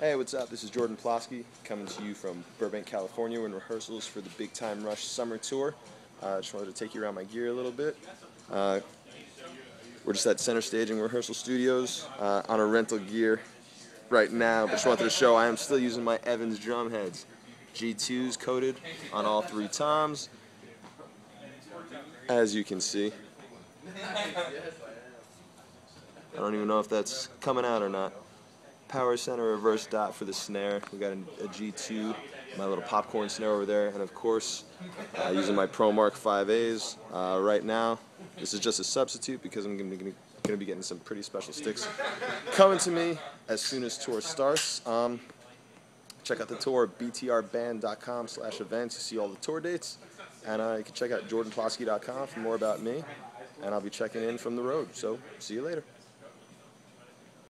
Hey, what's up? This is Jordan Plosky coming to you from Burbank, California. We're in rehearsals for the Big Time Rush summer tour. I just wanted to take you around my gear a little bit. We're just at Center Stage in Rehearsal Studios on a rental gear right now, but just wanted to show I am still using my Evans drum heads. G2s coated on all three toms, as you can see. I don't even know if that's coming out or not. Power center reverse dot for the snare. We got a G2, my little popcorn snare over there, and of course using my ProMark 5As right now. This is just a substitute because I'm going to be getting some pretty special sticks coming to me as soon as tour starts. Check out the tour at btrband.com/events to see all the tour dates, and you can check out jordanplosky.com for more about me, and I'll be checking in from the road, so see you later.